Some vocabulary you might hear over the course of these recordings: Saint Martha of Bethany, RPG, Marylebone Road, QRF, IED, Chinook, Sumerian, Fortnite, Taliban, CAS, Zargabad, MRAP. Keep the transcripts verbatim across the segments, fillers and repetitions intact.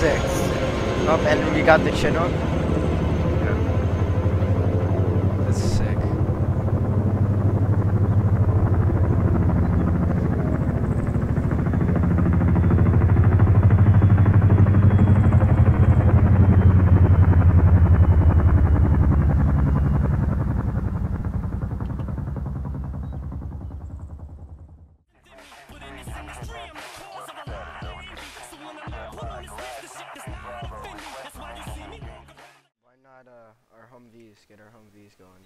six. Oh, and we got the Chinook. Yeah. That's sick. Get our Humvees going.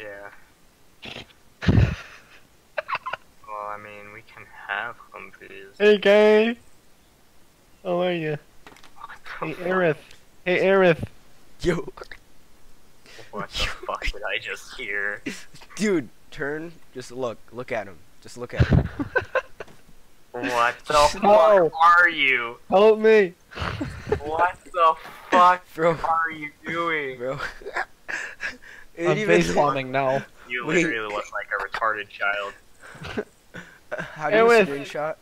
Yeah. Well, I mean, we can have Humvees. Hey, guy! How are you? Hey, Aerith! Hey, Aerith! Yo! What the fuck did I just hear? Dude, turn. Just look. Look at him. Just look at him. What the no. fuck are you? Help me! What the fuck bro. are you doing? Bro. it I'm facepamming now. You literally Wait. look like a retarded child. How do you screenshot?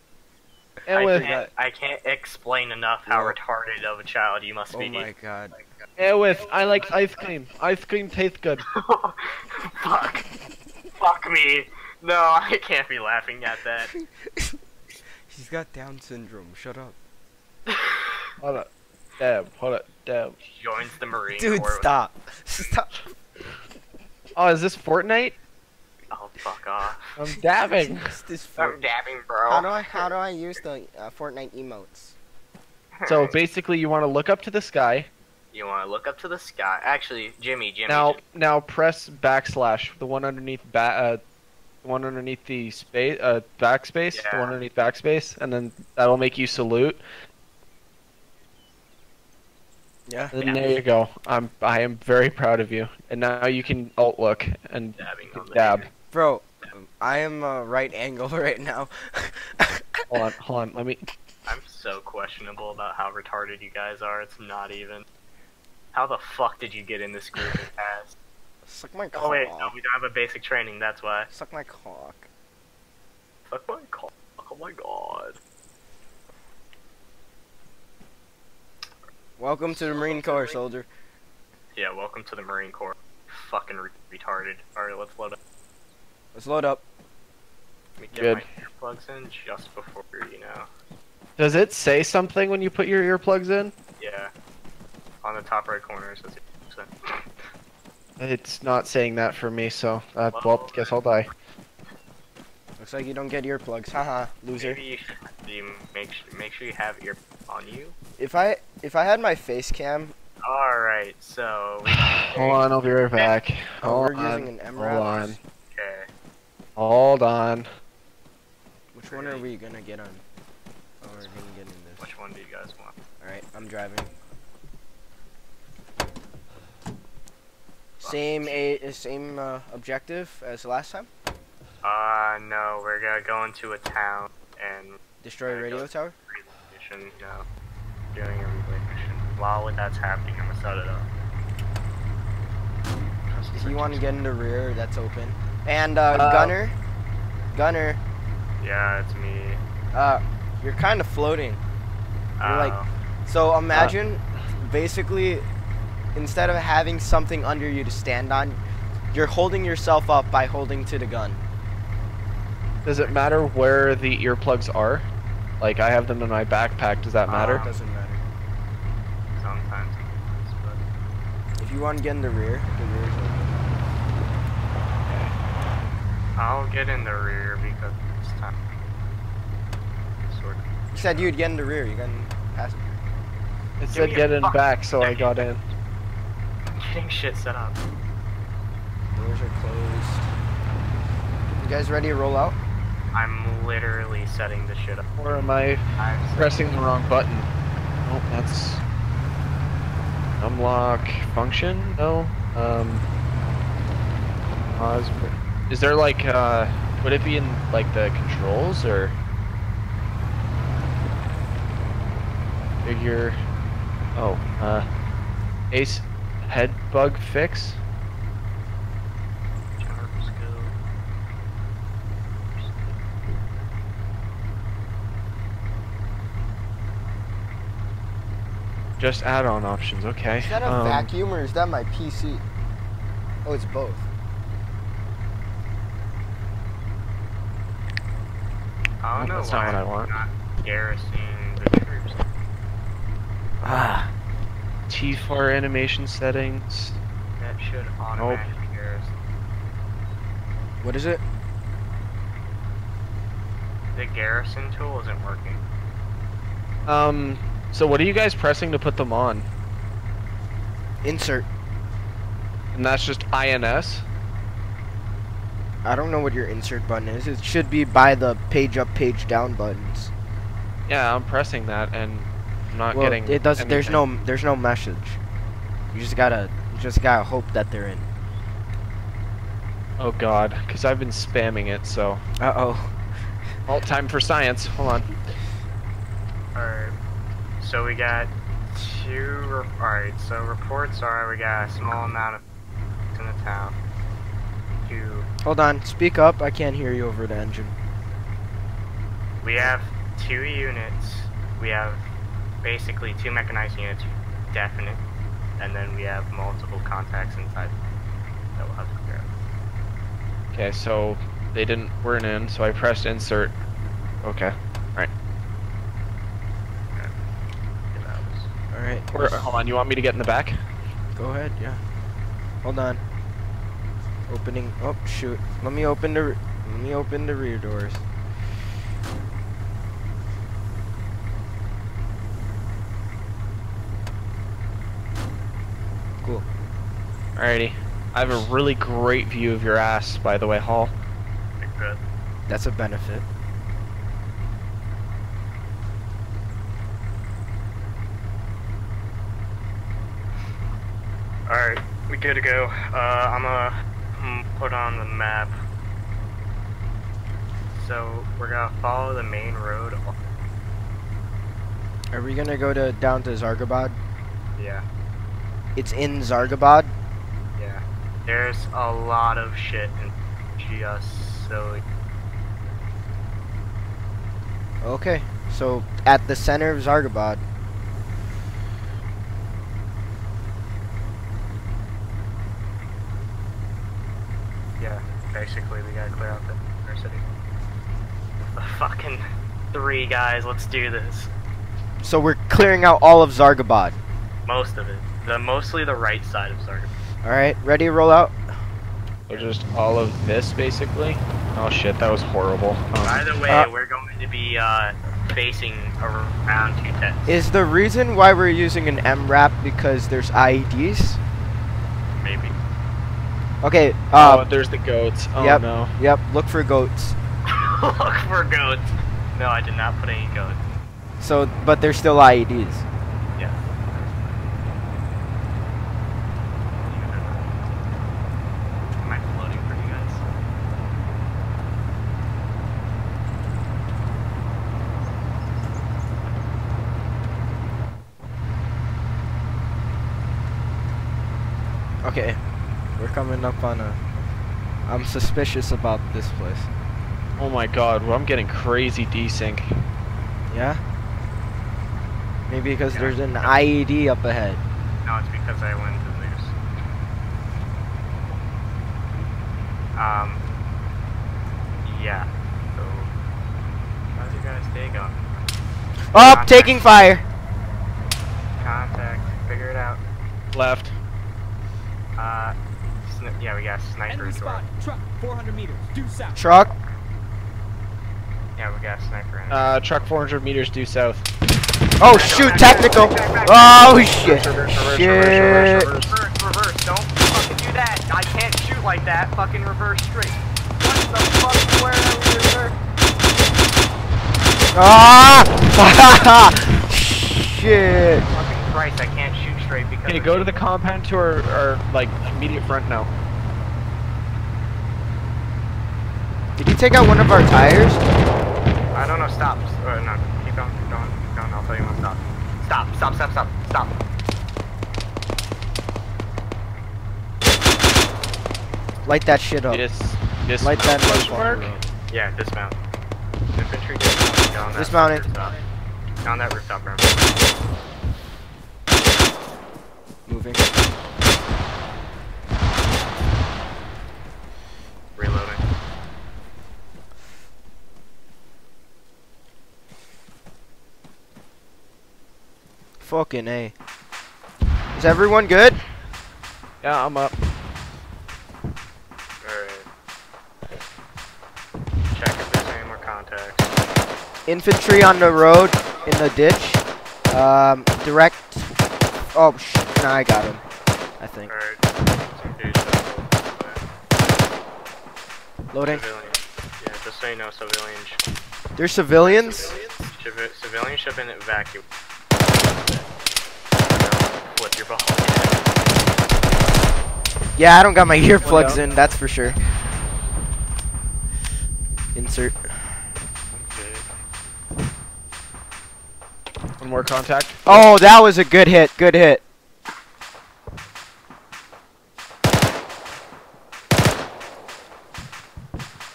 I can't, I can't explain enough how yeah. retarded of a child you must oh be. Oh my god. Aerith, I like ice cream. Ice cream tastes good. Fuck. Fuck me. No, I can't be laughing at that. He's got Down syndrome. Shut up. Hold up. Damn, hold up, damn. She joins the Marine Corps. Dude, stop. Stop. Oh, is this Fortnite? Oh, fuck off. I'm dabbing. this I'm dabbing, bro. How do I, how do I use the uh, Fortnite emotes? So, basically, you want to look up to the sky. You want to look up to the sky. Actually, Jimmy, Jimmy. Now, Jimmy. now press backslash, the one underneath ba uh, the one underneath the space, uh, backspace, yeah. the one underneath backspace, and then that'll make you salute. Yeah. And yeah. there you go. I'm I am very proud of you. And now you can alt look and dab. Bro, um, I am uh, right angle right now. hold on, hold on. Let me. I'm so questionable about how retarded you guys are. It's not even. How the fuck did you get in this group and pass? Suck my cock. Oh wait, no, we don't have a basic training. That's why. Suck my cock. Suck my cock. Oh my god. Welcome to the Marine Corps, soldier. Yeah, welcome to the Marine Corps. Fucking re retarded. Alright, let's load up. Let's load up. Let me get Good. my earplugs in just before, you know. Does it say something when you put your earplugs in? Yeah. On the top right corner, it says so. It's not saying that for me, so, uh, well, well, guess I'll die. Looks like you don't get earplugs, haha, loser. Maybe you should, do you make, make sure you have earplugs on you. If I if I had my face cam. Alright, so. Hold on, I'll be right back. Oh, we're on, using an emerald. Hold on. Okay. Hold on. Which one are we gonna get on? Oh, we're gonna get in this. Which one do you guys want? Alright, I'm driving. Same a same uh, objective as last time? Uh, no, we're gonna go into a town and destroy a radio tower? No. Doing a relay mission. While that's happening, I'm gonna set it up. If you want to get in the rear, that's open. And uh, uh, Gunner, Gunner. Yeah, it's me. Uh, you're kind of floating. You're uh, like, so imagine, uh, basically, instead of having something under you to stand on, you're holding yourself up by holding to the gun. Does it matter where the earplugs are? Like, I have them in my backpack, does that matter? Um, doesn't matter. Sometimes it does, but... If you want to get in the rear, the rear is open. I'll get in the rear because it's time. Sort of. You said you'd get in the rear, you got in passenger. It Give said get in back, so second. I got in. I'm getting shit set up. Doors are closed. You guys ready to roll out? I'm literally setting the shit up. Or am I I'm pressing the wrong button? Nope, that's... Unlock function? No? Um... Is there like, uh... would it be in, like, the controls, or...? Figure... Oh, uh... Ace head bug fix? Just add-on options, okay. Is that a um, vacuum or is that my P C? Oh, it's both. I don't know that's why not what I want. Not garrisoning the troops. Ah. T four animation settings. That should automatically nope. garrison. What is it? The garrison tool isn't working. Um, so what are you guys pressing to put them on? Insert. And that's just I N S? I don't know what your insert button is. It should be by the page up, page down buttons. Yeah, I'm pressing that and I'm not well, getting it doesn't anything. there's no there's no message. You just gotta you just gotta hope that they're in. Oh god, because I've been spamming it, so uh oh. Alt time for science, hold on. Alright. So we got two re alright, so reports are we got a small amount of in the town. Hold on, speak up, I can't hear you over the engine. We have two units, we have basically two mechanized units, definite, and then we have multiple contacts inside that we'll have to figure out. Okay, so they didn't, weren't in, so I pressed insert. Okay, alright. Alright. Hold on, you want me to get in the back? Go ahead, yeah. Hold on. Opening. Oh shoot! Let me open the. Let me open the rear doors. Cool. Alrighty. I have a really great view of your ass, by the way, Hall. That's a benefit. All right, we good to go. Uh, I'm a. Put on the map. So we're gonna follow the main road. Are we gonna go to down to Zargabad? Yeah. It's in Zargabad? Yeah. There's a lot of shit in just so. Okay, so at the center of Zargabad. Basically, we gotta clear out the our city. The fucking three guys, let's do this. So we're clearing out all of Zargabad. Most of it. The mostly the right side of Zargabad. Alright, ready to roll out? So just all of this, basically? Oh shit, that was horrible. Um, By the way, uh, we're going to be uh, facing around two tents. Is the reason why we're using an M RAP because there's I E Ds? Maybe. Okay, uh... Oh, there's the goats. Oh, yep, no. Yep, look for goats. Look for goats. No, I did not put any goats. So, but they're still I E Ds. Yeah. Am I floating for you guys? Okay. We're coming up on a... I'm suspicious about this place. Oh my god, well, I'm getting crazy desync. Yeah? Maybe because yeah. there's an I E D up ahead. No, it's because I went to this. Um... Yeah. So... How's your guys' day going? Oh, Contact. taking fire! Contact. Figure it out. Left. Uh... Yeah, we got a sniper spot. Truck, four hundred meters, due south. Truck? Yeah, we got a sniper in. Uh, truck four hundred meters due south. Oh shoot, technical! Oh shit! Shit! Reverse, reverse, don't fucking do that! I can't shoot like that, fucking reverse straight. What the fuck, where are we? Ah! Shit! Fucking Christ, I can't shoot. Okay, go to the compound to our, our, like, immediate front now. Did you take out one of our tires? I don't know, stop. Uh, no, keep going, keep going, keep going, I'll tell you when to stop. Stop, stop, stop, stop, stop. Light that shit up. This, this Light that light work? Yeah, dismount. Infantry dismount. Dismounting. On that rooftop ramp. Moving. Reloading. Fucking A. Is everyone good? Yeah, I'm up. Infantry on the road in the ditch. Um, direct. Oh, sh no, I got him. I think. Alright. Loading. Civilian. Yeah, just so you know, civilians. They're civilians? Civilians, civilians should have been evacuated. Flip your ball. Yeah, I don't got my earplugs in, that's for sure. Insert. One more contact. Oh, that was a good hit. Good hit.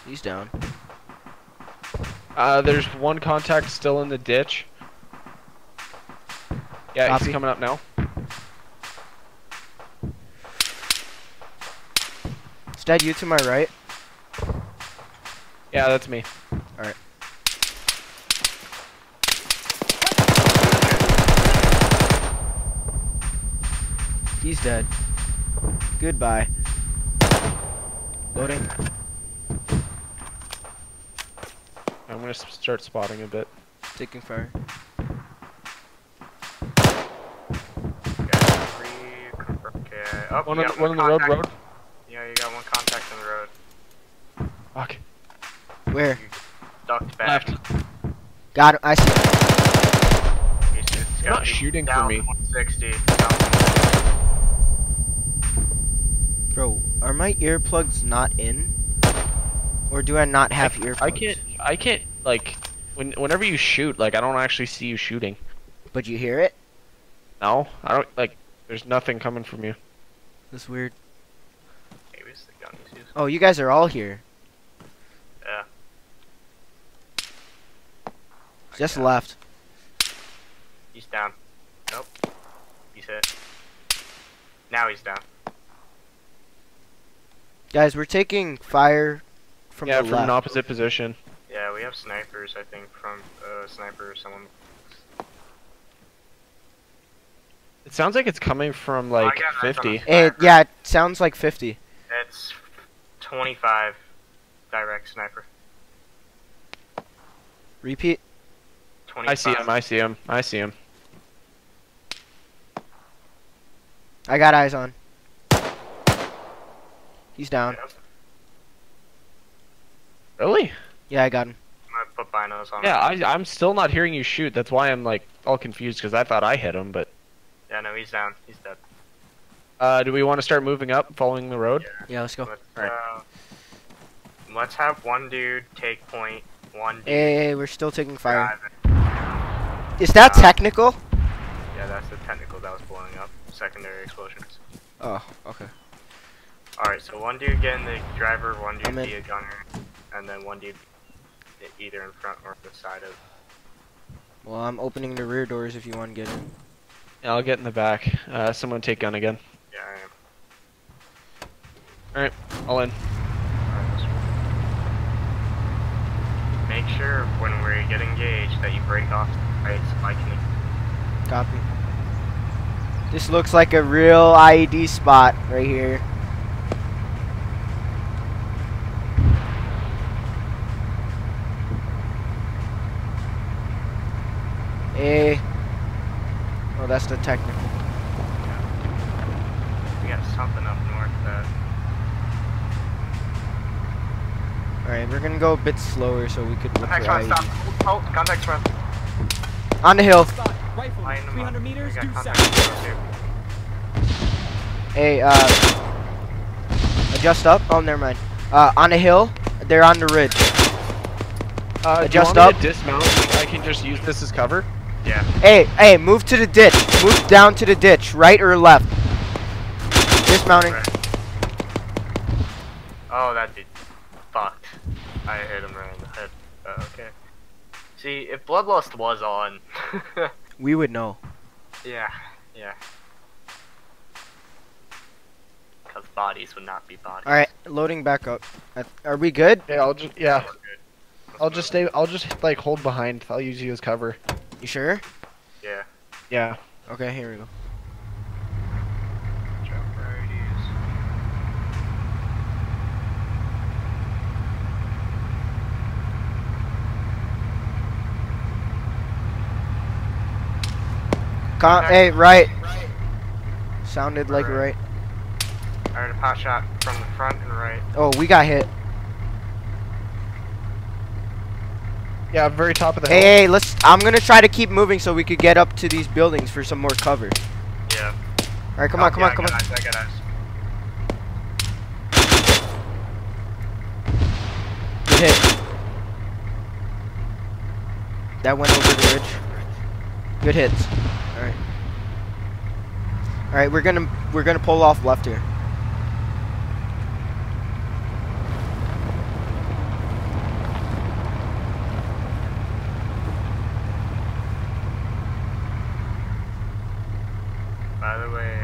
He's down. Uh, there's one contact still in the ditch. Yeah, Copy. He's coming up now. Is that you to my right? Yeah, that's me. Alright. He's dead. Goodbye. Loading. I'm gonna start spotting a bit. Taking fire. Okay. Oh, one on, one one on the road, road. Yeah, you got one contact on the road. Fuck. Where? You ducked back. Left. Got him. I see. He's, he's not me. Shooting down for me. one sixty. Down. Bro, are my earplugs not in? Or do I not have I, earplugs? I can't, I can't, like, when, whenever you shoot, like, I don't actually see you shooting. But you hear it? No, I don't, like, there's nothing coming from you. That's weird. Maybe it's the gun he's using. Oh, you guys are all here. Yeah. Just left. He's down. Nope. He's hit. Now he's down. Guys, we're taking fire from yeah, the from left. An opposite position. Yeah, we have snipers, I think, from a uh, sniper or someone. It sounds like it's coming from, like, oh, fifty. It, yeah, it sounds like fifty. It's twenty-five direct sniper. Repeat. twenty-five. I see him, I see him, I see him. I got eyes on. He's down. Yep. Really? Yeah, I got him. I'm gonna put binos on yeah, him. I, I'm still not hearing you shoot. That's why I'm like all confused because I thought I hit him, but. Yeah, no, he's down. He's dead. Uh, do we want to start moving up, following the road? Yeah, yeah let's go. Let's, all right. Uh, let's have one dude take point. One. Dude hey, hey, we're still taking fire. Driving. Is that uh, technical? Yeah, that's the technical that was blowing up. Secondary explosions. Oh, okay. Alright, so one dude getting the driver, one dude be a gunner, and then one dude either in front or the side of. Well, I'm opening the rear doors if you want to get in. Yeah, I'll get in the back. Uh, someone take gun again. Yeah, I am. Alright, all in. All right, make sure when we get engaged that you break off the right spike. Copy. This looks like a real I E D spot right here. Hey. Oh, that's the technical. Yeah. We got something up north that. Alright, we're gonna go a bit slower so we could look at right. Oh, contact's run. On the hill. Rifle, three hundred meters, due south. Hey, uh. Adjust up? Oh, never mind. Uh, on the hill, they're on the ridge. Uh, adjust up. Dismount. I can just use this as cover. Yeah. Hey, hey, move to the ditch. Move down to the ditch, right or left. Dismounting. Right. Oh, that dude fucked. I hit him right in the head. Oh, okay. See, if Bloodlust was on, we would know. Yeah, yeah. bodies would not be bodies. All right, loading back up. Are we good? Yeah, I'll just yeah. I'll just stay. I'll just like hold behind. I'll use you as cover. You sure? Yeah. Yeah. Okay, here we go. Com hey, right. right. Sounded like right. I heard a pot shot from the front and right. Oh, we got hit. Yeah, very top of the hill. Hey, hey, let's. I'm gonna try to keep moving so we could get up to these buildings for some more cover. Yeah. All right, come oh, on, come yeah, on, come I on. Eyes, I got eyes. Good hit. That went over the ridge. Good hits. All right. All right, we're gonna we're gonna pull off left here. By the way,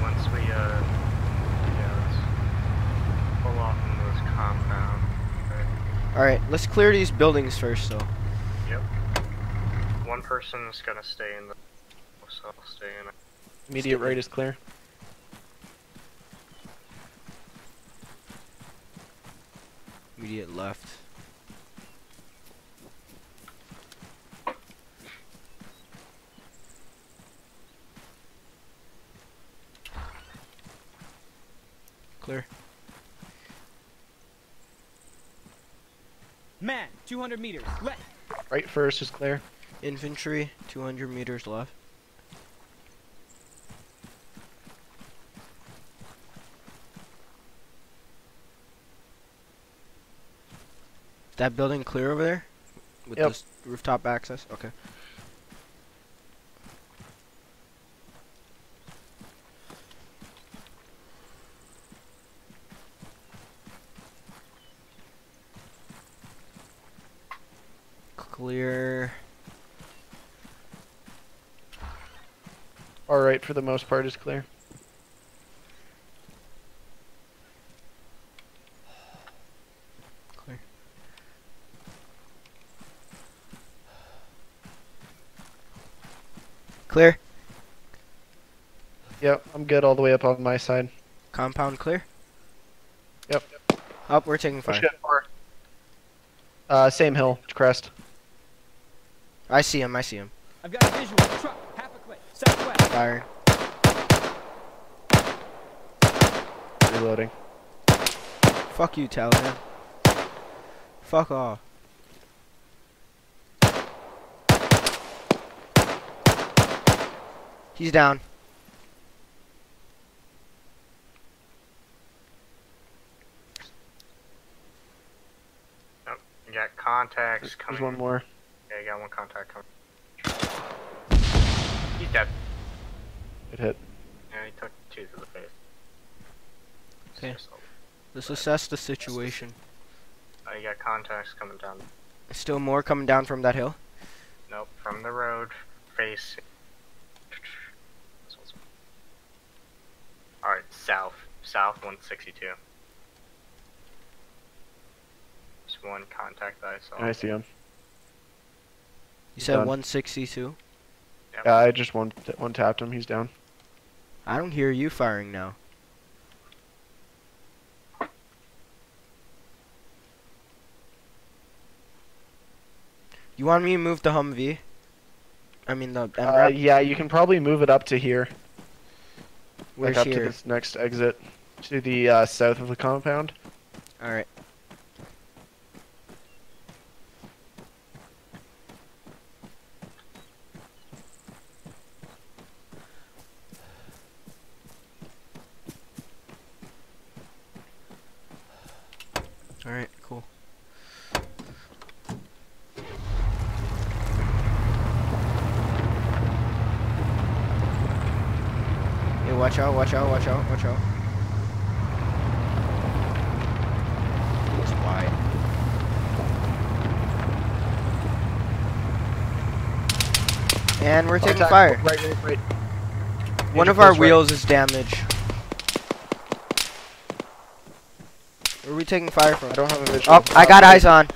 once we, uh, yeah, let's pull off into this compound. Okay. Alright, let's clear these buildings first, though. Yep. One person is gonna stay in the... So I'll stay in it. Immediate right is clear. Immediate left. Clear. Man, two hundred meters left. Right first is clear. Infantry, two hundred meters left. That building clear over there? With yep. This rooftop access? Okay. Clear. All right, for the most part is clear. Clear. Clear. Yep, I'm good all the way up on my side. Compound clear? Yep. Up, we're taking fire. Uh, same hill, crest. I see him, I see him. I've got a visual. Truck, half a click, southwest. Fire. Reloading. Fuck you, Taliban. Fuck off. He's down. Nope, you got contacts coming. There's one more. I got one contact coming. He's dead. It hit. Yeah, he took two to the face. Okay. Let's assess the situation. Oh, you got contacts coming down. Still more coming down from that hill? Nope, from the road. Face. Alright, south. South one sixty-two. Just one contact that I saw. I see him. You he's said down. one sixty-two? Yep. Yeah, I just one, one tapped him. He's down. I don't hear you firing now. You want me to move the Humvee? I mean the M R A P? Uh, yeah, you can probably move it up to here. Where's like up here? To this next exit. To the uh, south of the compound. Alright. Alright, cool. Hey, watch out, watch out, watch out, watch out. It's wide. And we're taking fire. Right, right, right. One of our wheels is damaged. we taking fire from? I don't have a visual. Oh, I got eyes on.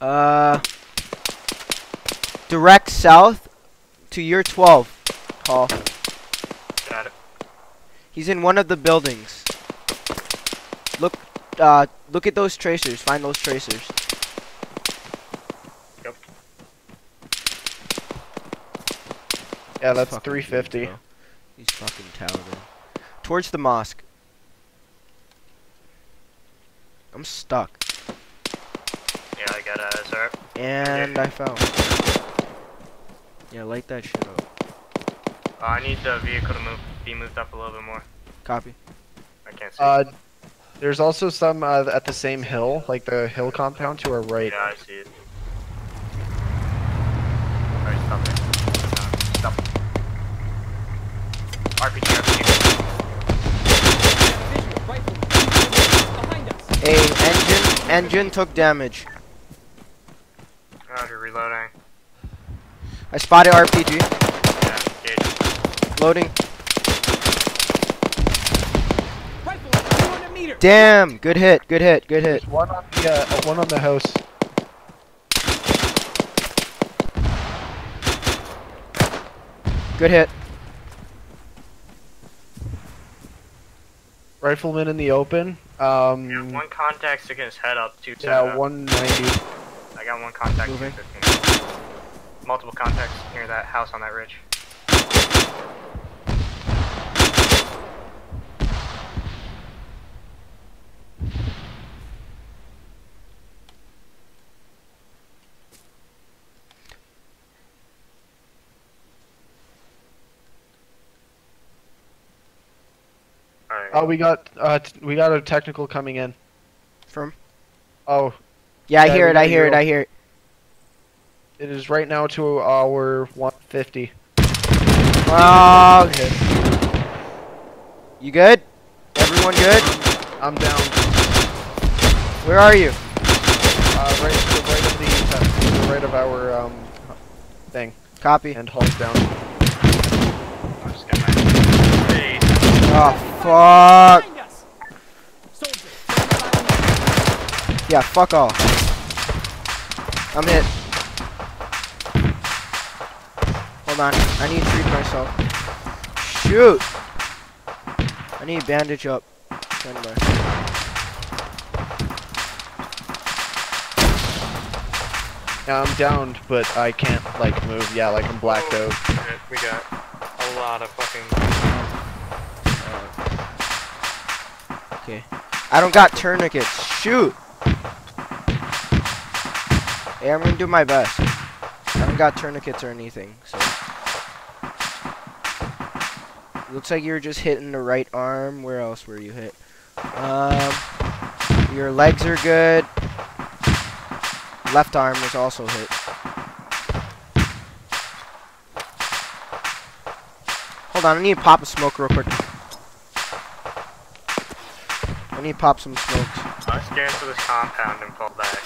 Uh, direct south to your twelve. Hall. Got it. He's in one of the buildings. Look, uh, look at those tracers. Find those tracers. Yep. Yeah, that's three fifty. He's fucking talented. Towards the mosque. I'm stuck. Yeah, I got a Zara. And yeah. I fell. Yeah, light that shit up. Uh, I need the vehicle to move, be moved up a little bit more. Copy. I can't see. Uh, there's also some uh, at the same hill, like the hill compound to our right. Yeah, I see it. Alright, stop it. Stop. R P G, R P G. Rifle. Hey, engine, engine took damage. Roger, reloading. I spotted R P G. Yeah, loading. Rifle, damn, good hit, good hit, good hit. There's one on the, uh, one on the house. Good hit. Rifleman in the open. Um, yeah, one contact sticking his head up. Two yeah, up. one ninety. I got one contact. Moving. Multiple contacts near that house on that ridge. Oh, we got uh, t we got a technical coming in. From? Oh. Yeah, I hear it. I hear it. I hear it. It is right now to our one fifty. Oh. Okay. You good? Everyone good? I'm down. Where are you? Uh, right, to the right of the, to the right of our um thing. Copy. And Hulk's down. I'm just gonna. Oh. Fuck! Yeah, fuck off. I'm hit. Hold on, I need to treat myself. Shoot! I need bandage up. Stand by. Yeah, I'm downed, but I can't, like, move. Yeah, like, I'm blacked out. Oh, we got a lot of fucking... Okay. I don't got tourniquets. Shoot! Hey, I'm gonna do my best. I haven't got tourniquets or anything, so. Looks like you were just hitting the right arm. Where else were you hit? Um, your legs are good. Left arm was also hit. Hold on, I need to pop a smoke real quick. I need to pop some smokes. I scan to this compound and fall back.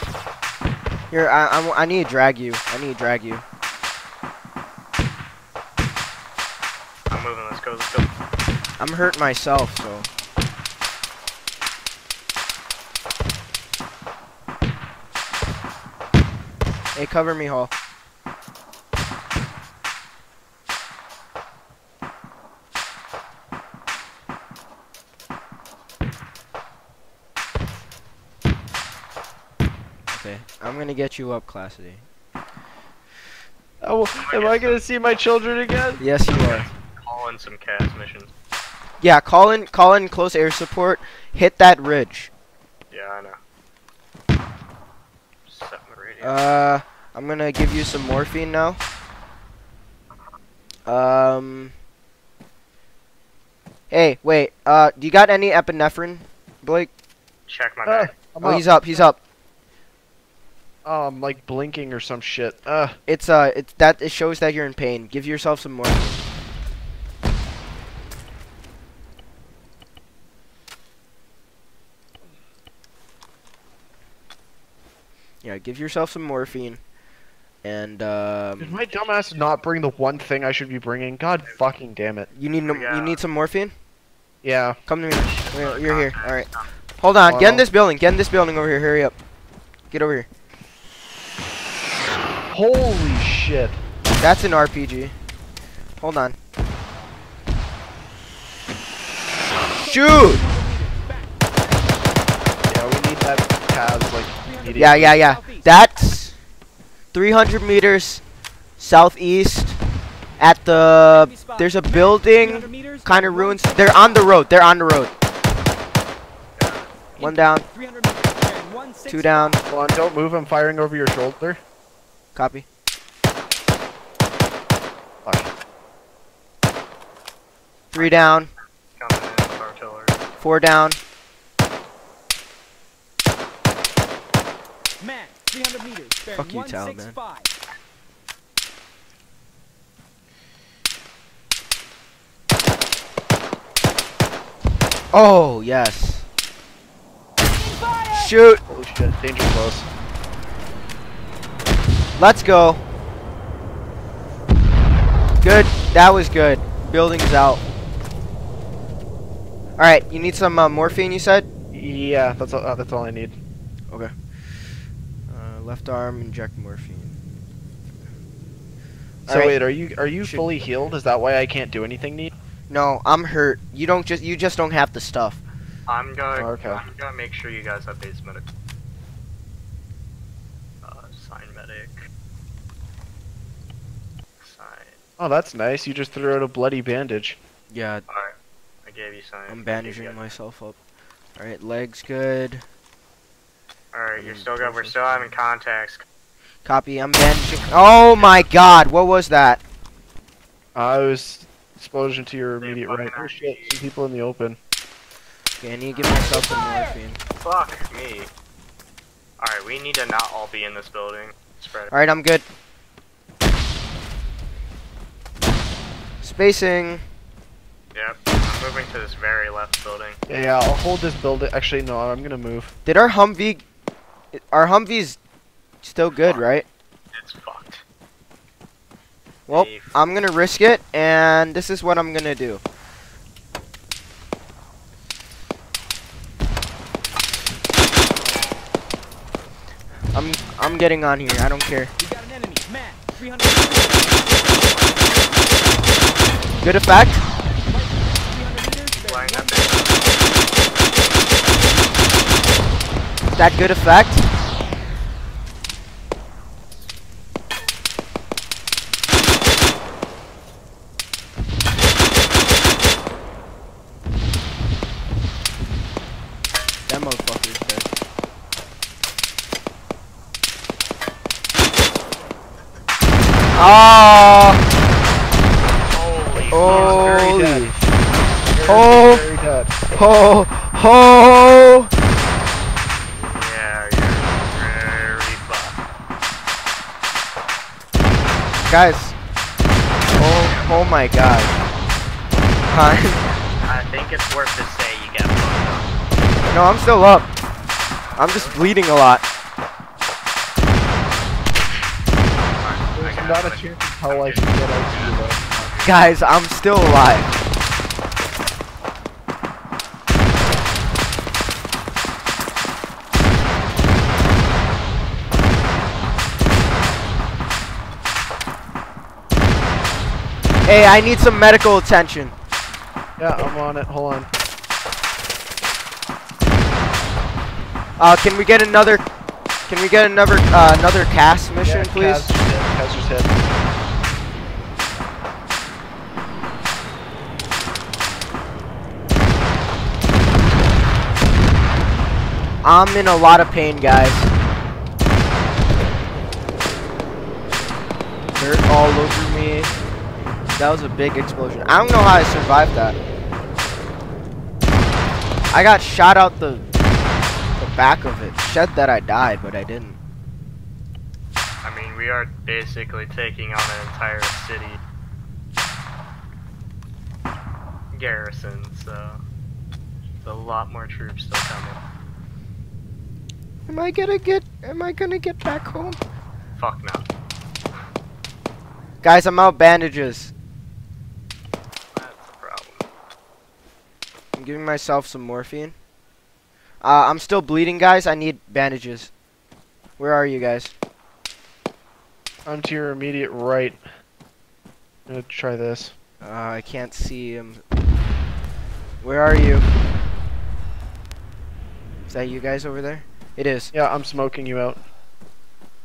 Here, I, I, I need to drag you. I need to drag you. I'm moving. Let's go. Let's go. I'm hurting myself, so. Hey, cover me, Hall. I'm gonna get you up, Class A. Oh, am I gonna see my children again? Yes, you are. Call in some C A S missions. Yeah, call in, call in close air support. Hit that ridge. Yeah, I know. Set my radio. Uh, I'm gonna give you some morphine now. Um. Hey, wait. Uh, do you got any epinephrine, Blake? Check my bag. Uh, oh, up. he's up. He's up. Oh, I'm like blinking or some shit. Uh It's uh, it's that it shows that you're in pain. Give yourself some more. Yeah, give yourself some morphine. And um. Did my dumbass not bring the one thing I should be bringing? God fucking damn it! You need no, yeah. you need some morphine. Yeah. Come to me. You're here. All right. Hold on. Wow. Get in this building. Get in this building over here. Hurry up. Get over here. Holy shit. That's an R P G. Hold on. Shoot! Yeah, we need that path, like, immediately. Yeah, yeah, yeah. That's three hundred meters southeast at the... There's a building, kind of ruins. They're on the road. They're on the road. One down. Two down. Hold on, don't move. I'm firing over your shoulder. Copy. Three down. Four down. Man, three hundred meters. Fuck you, Tal, man. Oh, yes. Shoot. Holy shit, danger close. Let's go. Good. That was good. Building's out. Alright, you need some uh, morphine, you said? Yeah, that's all, uh, that's all I need. Okay. Uh, left arm, inject morphine. So right. Wait, are you are you Should fully healed? Is that why I can't do anything, Need? No, I'm hurt. You don't just you just don't have the stuff. I'm gonna oh, okay. I'm gonna make sure you guys have base medic. Oh, that's nice. You just threw out a bloody bandage. Yeah. Alright. I gave you something. I'm bandaging myself up. Alright, legs good. Alright, you're still good. We're still having contacts. Copy. I'm bandaging. Oh my god. What was that? Uh, I was explosion to your immediate right. Oh shit. Two people in the open. Okay, I need to give myself some morphine. Fuck me. Alright, we need to not all be in this building. Spread. Alright, I'm good. Spacing. Yep, I'm moving to this very left building. Yeah, yeah, I'll hold this building. Actually, no, I'm gonna move. Did our Humvee... Our Humvee's still good, fucked. Right? It's fucked. Well, hey, I'm gonna risk it, and this is what I'm gonna do. I'm, I'm getting on here, I don't care. We got an enemy. Matt, three hundred... Good effect. That good effect. That motherfucker's dead. Oh. Holy! Ho! Ho! Ho! Yeah, you're very fucked. Guys! Oh! Oh my God! Hi. I think it's worth to say you got fucked up. No, I'm still up. I'm just bleeding a lot. There's not a chance in hell I can get out of here. Guys, I'm still alive. Hey, I need some medical attention. Yeah, I'm on it. Hold on. Uh, can we get another? Can we get another uh, another C A S mission, yeah, please? C A S, yeah, C A S just hit. I'm in a lot of pain, guys. Dirt all over me. That was a big explosion. I don't know how I survived that. I got shot out the, the back of it. Said that I died, but I didn't. I mean, we are basically taking on an entire city garrison, so there's a lot more troops still coming. Am I gonna get, am I gonna get back home? Fuck no. Guys, I'm out bandages. That's a problem. I'm giving myself some morphine. Uh, I'm still bleeding, guys. I need bandages. Where are you guys? I'm to your immediate right. I'm gonna try this. Uh, I can't see him. Where are you? Is that you guys over there? It is. Yeah, I'm smoking you out.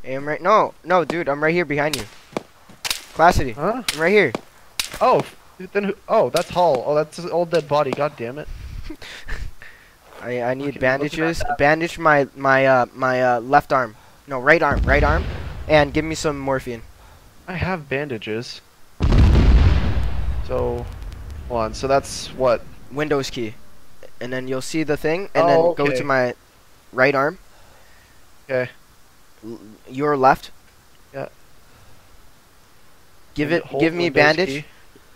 Hey, I'm right. No, no, dude, I'm right here behind you. Classity. Huh? I'm right here. Oh, then who? Oh, that's Hall. Oh, that's his old dead body. God damn it. I I need okay, bandages. Bandage my my uh my uh left arm. No, right arm, right arm, and give me some morphine. I have bandages. So, hold on. So that's what? Windows key, and then you'll see the thing, and oh, then okay. Go to my right arm. Okay. L your left. Yeah. Give it. Give me Windows bandage. Key.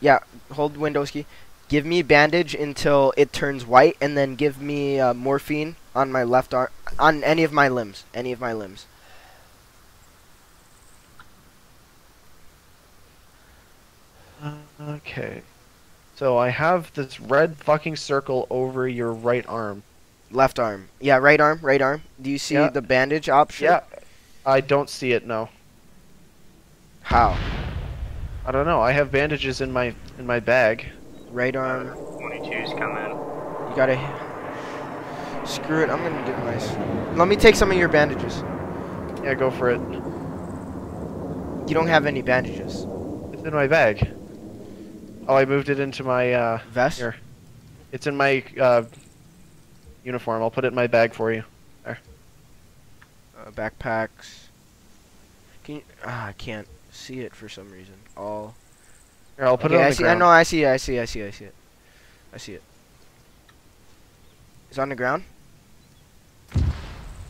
Yeah. Hold Windows key. Give me bandage until it turns white, and then give me uh, morphine on my left arm, on any of my limbs, any of my limbs. Uh, okay. So I have this red fucking circle over your right arm. Left arm. Yeah, right arm, right arm. Do you see yeah. the bandage option? Yeah. I don't see it, no. How? I don't know. I have bandages in my in my bag. Right arm. twenty-two's come in. You gotta. Screw it. I'm gonna get my. Let me take some of your bandages. Yeah, go for it. You don't have any bandages. It's in my bag. Oh, I moved it into my uh, vest. Here. It's in my uh, uniform. I'll put it in my bag for you. There. Uh, backpacks. Can you... ah, I can't see it for some reason. All. Here, I'll put okay, it on I the see, ground. I know, I see it, I see it, I see it, I see it. I see it. Is it on the ground?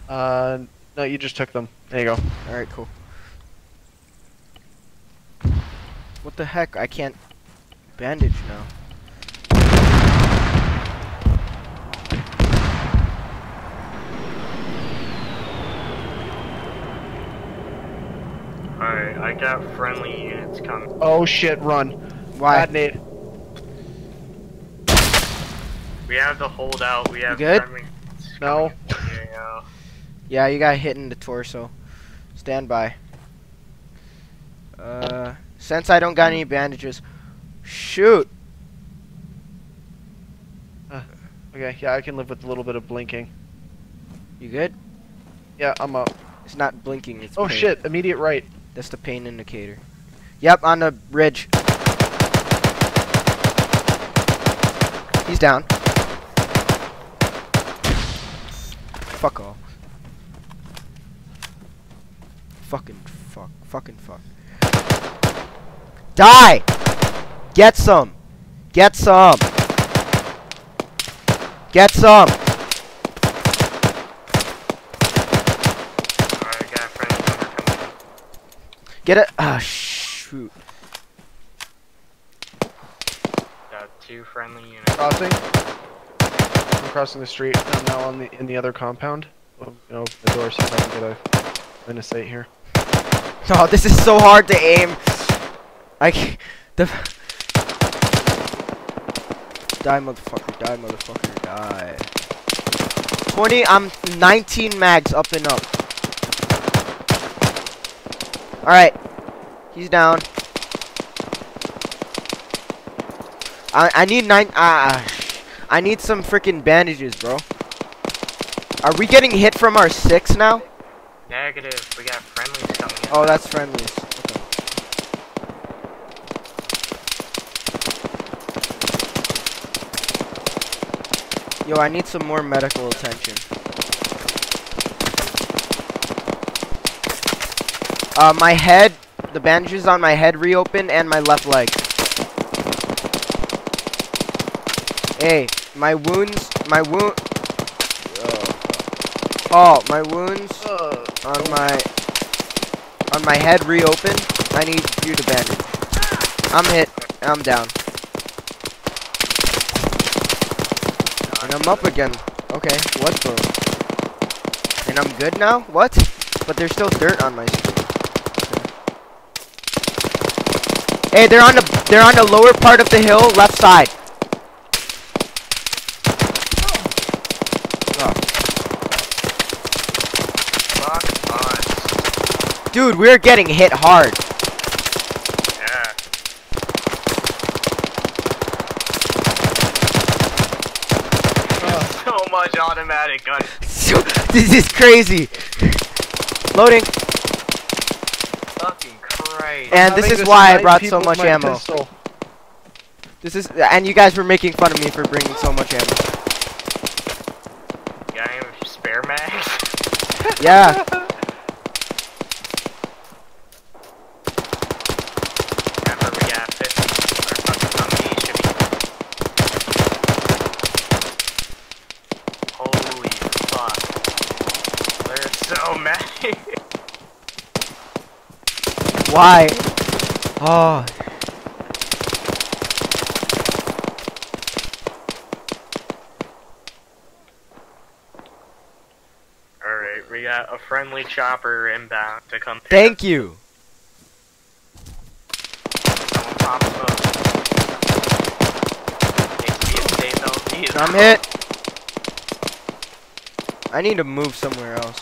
Uh, no, you just took them. There you go. Alright, cool. What the heck? I can't bandage now. Alright, I got friendly units coming. Oh shit, run. Why? Bad nade. We have the holdout, we have good? friendly units. No. Yeah, you got hit in the torso. Stand by. Uh, since I don't got any bandages. Shoot! Uh, okay, yeah, I can live with a little bit of blinking. You good? Yeah, I'm up. It's not blinking, it's oh pain. Shit, immediate right. That's the pain indicator. Yep, on the ridge. He's down. Fuck all. Fucking fuck. Fucking fuck. Die! Get some. Get some. Get some. Get it! Ah, oh, shoot. Got two friendly units. Crossing. I'm crossing the street. I'm now on the in the other compound. Oh, you know, the door so I can get a line of sight here. Oh, this is so hard to aim. I the die, motherfucker! Die, motherfucker! Die. Twenty. I'm nineteen mags up and up. Alright, he's down. I I need nine. Ah, uh, I need some freaking bandages, bro. Are we getting hit from our six now? Negative. We got friendlies coming in. Oh, that's friendlies. Okay. Yo, I need some more medical attention. Uh, my head, the bandages on my head reopen, and my left leg. Hey, my wounds, my wound. Oh, my wounds on my on my head reopen. I need you to bandage. I'm hit. I'm down. And I'm up again. Okay, what the? And I'm good now. What? But there's still dirt on my skin. Hey, they're on the they're on the lower part of the hill, left side. Oh. Dude, we're getting hit hard. Yeah. So much automatic gun. This is crazy. Loading. Fucking crazy. And this is why I brought so much ammo. Pistol. This is, and you guys were making fun of me for bringing so much ammo. Yeah, I am spare mags. Yeah. Why? Oh. Alright, we got a friendly chopper inbound to come pick. Thank you. Someone pops up. I'm hit. I need to move somewhere else.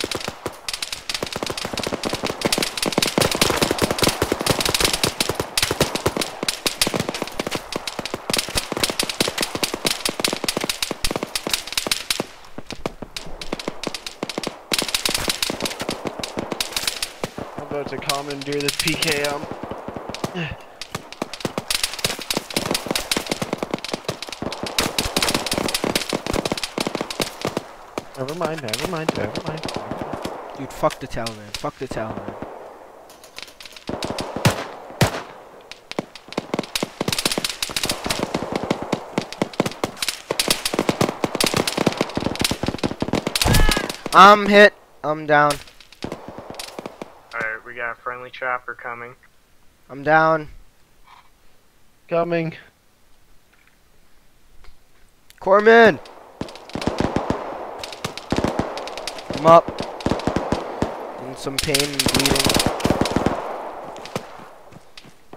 To commandeer this P K M. Never mind, never mind, never mind. Dude, fuck the Taliban, fuck the Taliban. I'm hit, I'm down. We got a friendly chopper coming. I'm down. Coming. Corman! I'm up. In some pain and bleeding.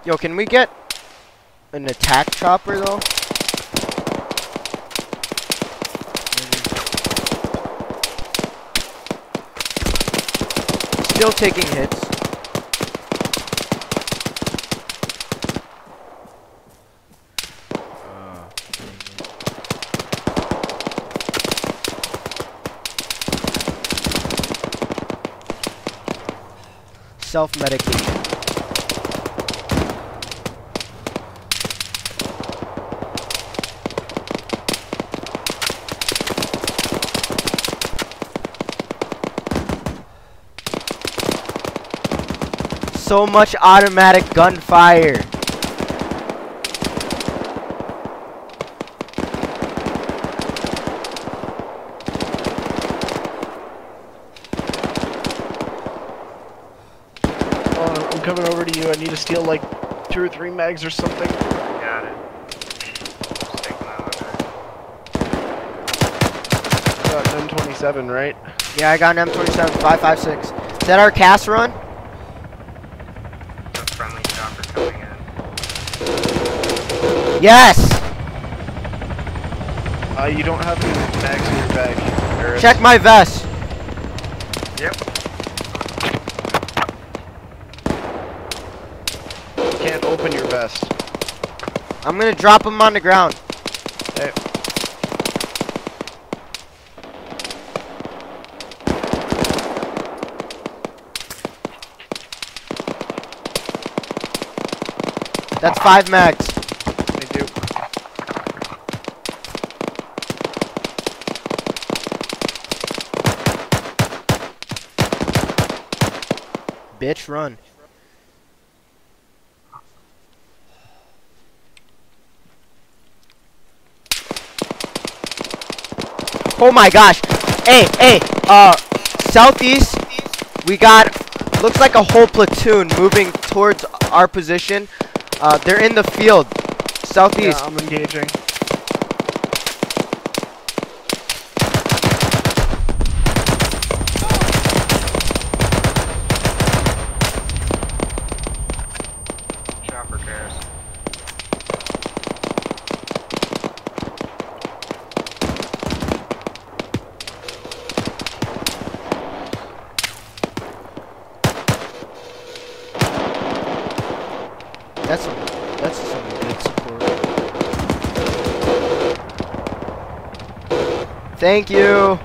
Yo, can we get an attack chopper though? Maybe. Still taking hits. Self-medication. So much automatic gunfire. Coming over to you, I need to steal like two or three mags or something. Got it. You got an M twenty-seven, right? Yeah, I got an M twenty-seven, five five six. Is that our cast run? A friendly chopper coming in. Yes! Uh, you don't have any mags in your bag. Check my vest. Yep. Open your vest. I'm gonna drop him on the ground. Hey. That's five mags. They do. Bitch, run. Oh my gosh. Hey, hey, uh, southeast, we got, looks like a whole platoon moving towards our position. Uh, they're in the field. Southeast. Yeah, I'm engaging. Chopper cares. That's some, that's some good support. Thank you.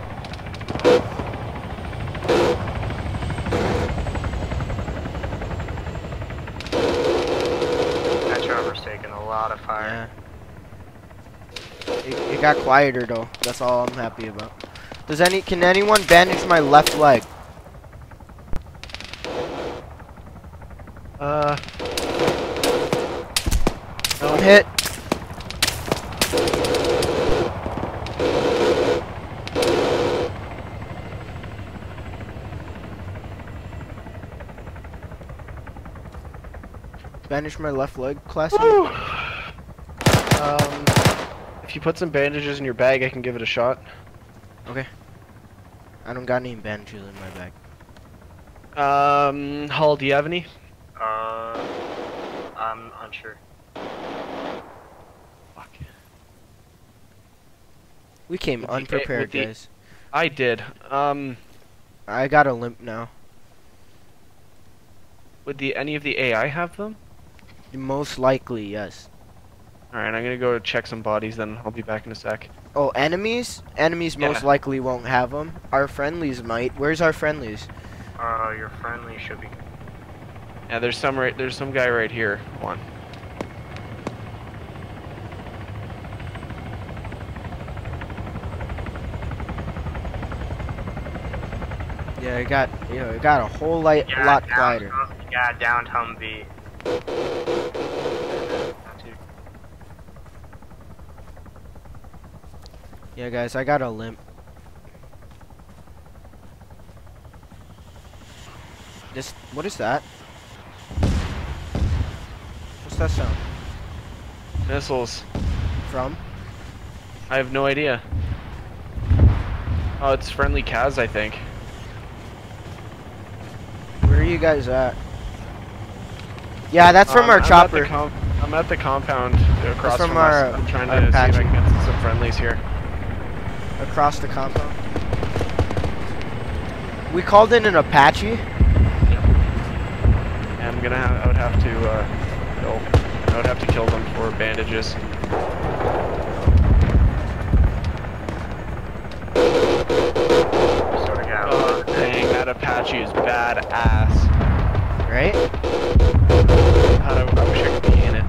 That Charver's taking a lot of fire. Yeah. It, it got quieter though. That's all I'm happy about. Does any can anyone bandage my left leg? Uh. Don't hit. Bandage my left leg, class. Um, if you put some bandages in your bag, I can give it a shot. Okay. I don't got any bandages in my bag. Um, Hull, do you have any? Uh, I'm unsure. We came unprepared, the, guys. I did. Um, I got a limp now. Would the any of the A I have them? Most likely, yes. All right, I'm gonna go check some bodies. Then I'll be back in a sec. Oh, enemies? Enemies yeah. Most likely won't have them. Our friendlies might. Where's our friendlies? Uh, your friendly should be. Yeah, there's some right. There's some guy right here. One. Yeah, I got, you know, I got a whole light, yeah, lot down, glider. Yeah, downed Humvee. Yeah, guys, I got a limp. This, what is that? What's that sound? Missiles. From? I have no idea. Oh, it's friendly Kaz, I think. Where are you guys at? Yeah, that's from um, our I'm chopper. At I'm at the compound across from, from our, us. I'm trying to see patching. If I can get some friendlies here. Across the compound. We called in an Apache. Yep. Yeah, I'm gonna. Have, I would have to. Uh, no, I would have to kill them for bandages. Apache is badass. Right? I, I wish I could be in it.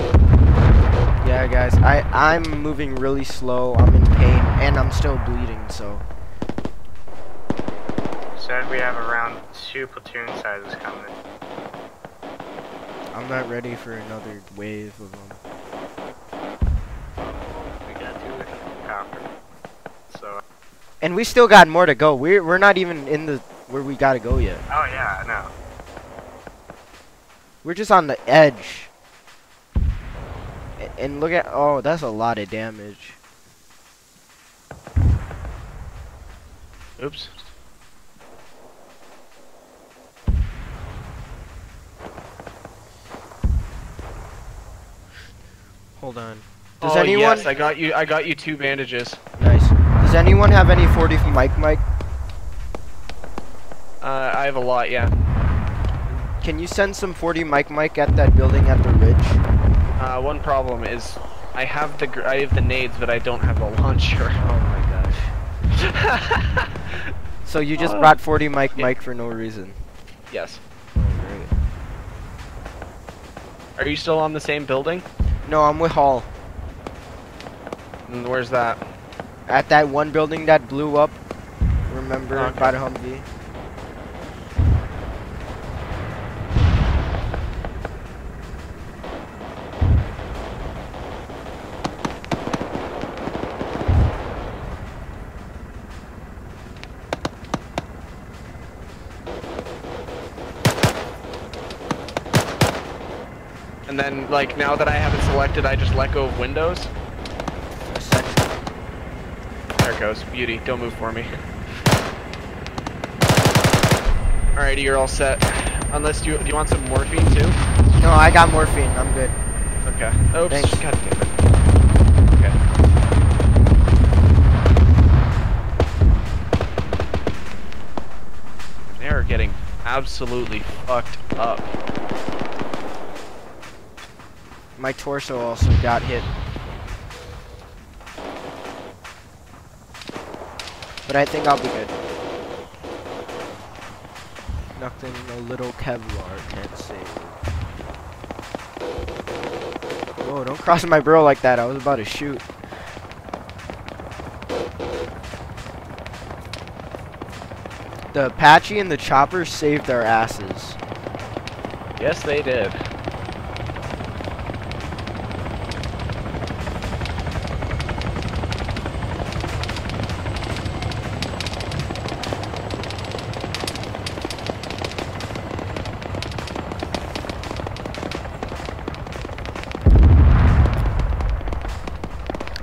Yeah, guys, I, I'm moving really slow, I'm in pain, and I'm still bleeding, so. Said we have around two platoon sizes coming. I'm not ready for another wave of them. We got two with the copper. So. And we still got more to go. We're, we're not even in the. Where we gotta go yet? Oh yeah, I know. We're just on the edge. And, and look at oh, that's a lot of damage. Oops. Hold on. Does oh, anyone? Yes, I got you. I got you two bandages. Nice. Does anyone have any forty mic mic? Uh, I have a lot, yeah. Can you send some forty mic mic at that building at the ridge? Uh, one problem is I have the gr I have the nades, but I don't have the launcher. Oh my gosh! So you just oh. brought forty mic mic for no reason? Yes. Oh, great. Are you still on the same building? No, I'm with Hall. And where's that? At that one building that blew up. Remember oh, okay. by the Humvee. And then, like, now that I have it selected, I just let go of windows. There it goes. Beauty. Don't move for me. Alrighty, you're all set. Unless you... Do you want some morphine, too? No, I got morphine. I'm good. Okay. Oops. Thanks. God damn it. Okay. They are getting absolutely fucked up. my torso also got hit. But I think I'll be good. Nothing a little Kevlar can't save. Whoa, don't cross my bro like that. I was about to shoot. The Apache and the chopper saved our asses. Yes, they did.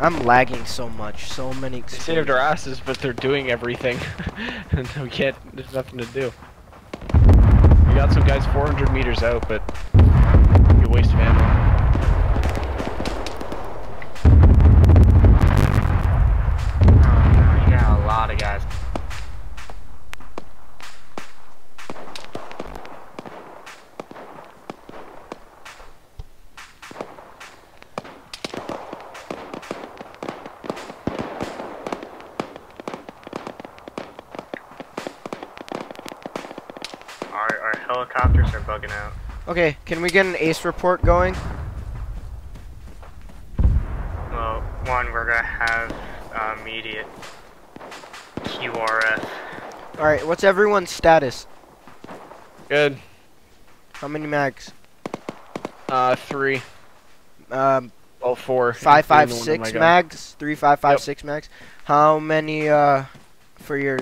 I'm lagging so much, so many experiences. They saved our asses, but they're doing everything. And we can't, there's nothing to do. We got some guys four hundred meters out, but you're a waste of ammo. We got a lot of guys. Helicopters are bugging out. Okay, can we get an A C E report going? Well, one, we're gonna have uh, immediate Q R F. Alright, what's everyone's status? Good. How many mags? Uh, three. Um, oh, four. Five, five, six mags? Three, five, five, six mags? How many, uh, for your,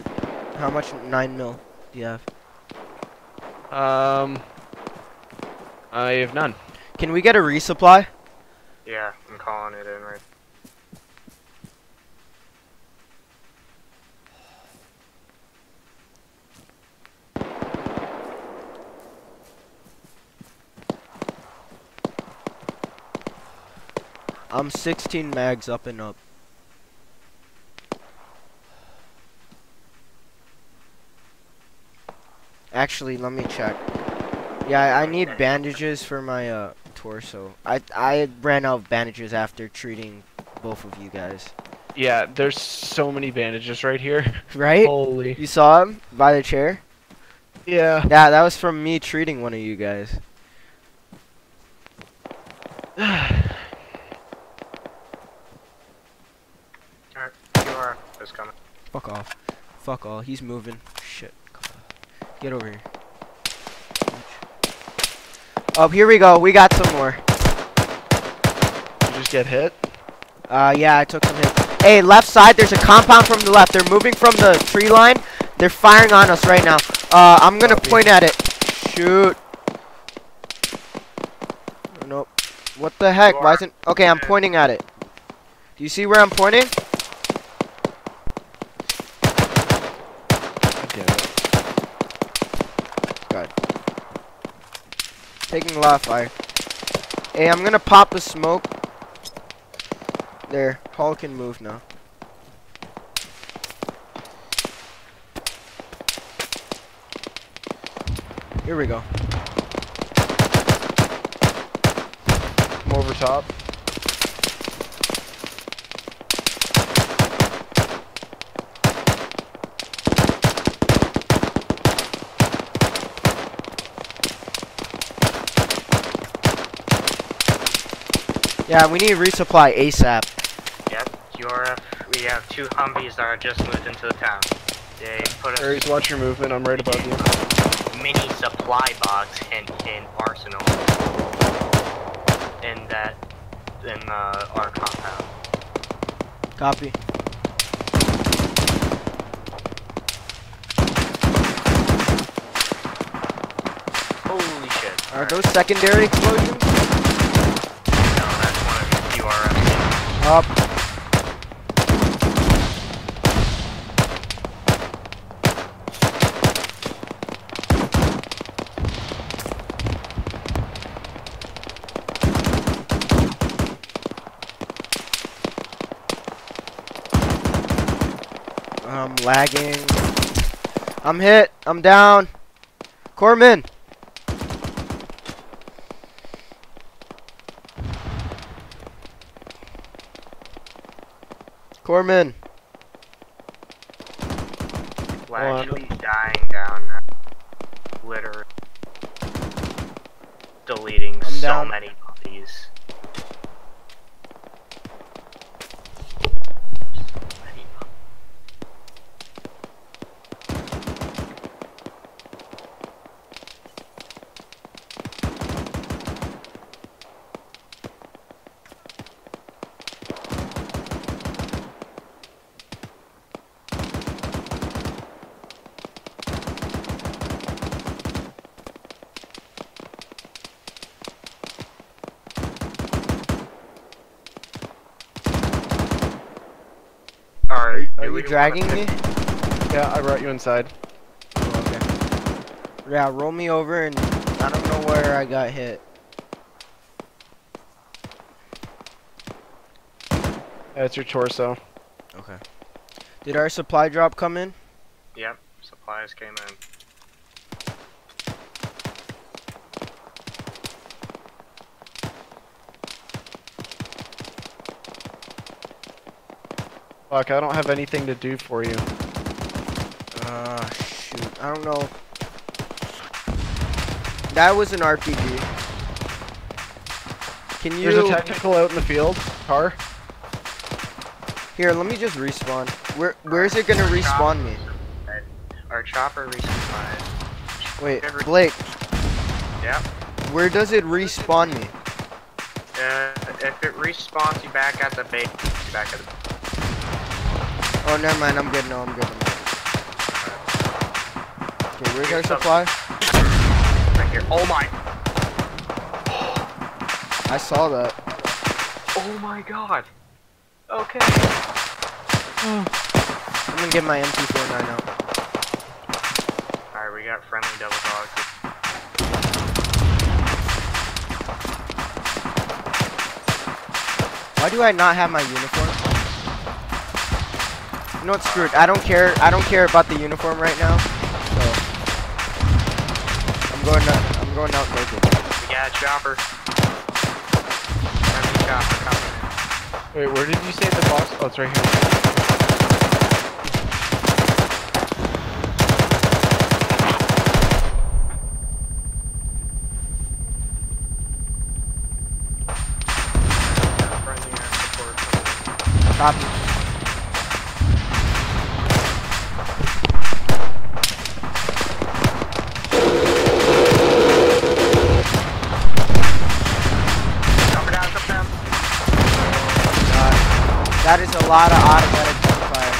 how much nine mil do you have? Um, I have none. Can we get a resupply? Yeah, I'm calling it in right. I'm sixteen mags up and up. Actually, let me check. Yeah, I need bandages for my uh, torso. I I ran out of bandages after treating both of you guys. Yeah, there's so many bandages right here. Right? Holy. You saw him by the chair? Yeah. Yeah, that was from me treating one of you guys. Alright, you are. It's coming. Fuck off. Fuck all. He's moving. Shit. Get over here. Oh, here we go. We got some more. Did you just get hit? Uh, yeah, I took some hits. Hey, left side. There's a compound from the left. They're moving from the tree line. They're firing on us right now. Uh, I'm gonna point at it. Shoot. Nope. What the heck? Why isn't... Okay, I'm pointing at it. Do you see where I'm pointing? Taking a lot of fire. Hey, I'm gonna pop the smoke. There, Paul can move now. Here we go. I'm over top. Yeah, we need to resupply ASAP. Yep, Q R F. We have two Humvees that are just moved into the town. They put Aries, us watch your movement. I'm right above you. Mini supply box and in arsenal. In that, in uh, our compound. Copy. Holy shit! Are those secondary explosions? Up. I'm lagging. I'm hit. I'm down. Corman. Corman. We're actually dying down now. Literally. Deleting I'm so down. many bodies. Are you dragging me? Yeah, I brought you inside. Oh, okay. Yeah, roll me over and I don't know where I got hit. That's your torso. Okay. Did our supply drop come in? Yep, supplies came in. Fuck, I don't have anything to do for you. Ah, shoot. I don't know. That was an R P G. Can you... There's a tactical out in the field. Car. Here, let me just respawn. Where, where is it gonna respawn me? Our chopper respawned. Wait, Blake. Yeah? Where does it respawn me? Uh, if it respawns you back at the base, back at the base. Oh, never mind. I'm good. No, I'm good. I'm good. Okay, where's our supply? Right here. Oh my! I saw that. Oh my god. Okay. I'm gonna get my M P forty-nine out. Alright, we got friendly double dogs. Why do I not have my uniform? No, it's screwed. I don't care. I don't care about the uniform right now. So I'm going out. I'm going out naked. We got a chopper. chopper Wait, where did you say the box? Oh, it's right here. Copy. That is a lot of automatic gunfire.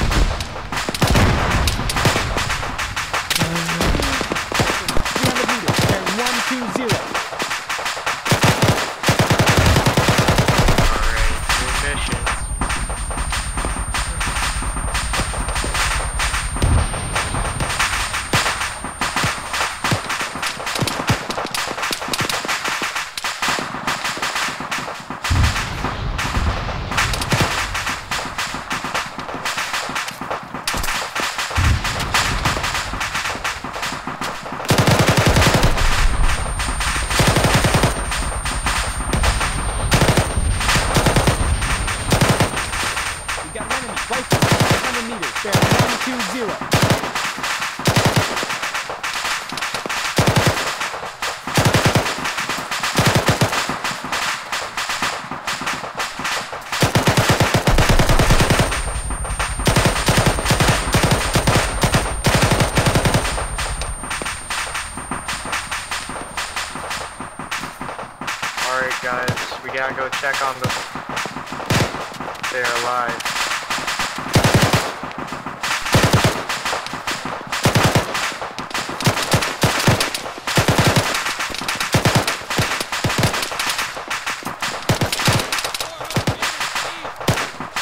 Check on them. They're alive.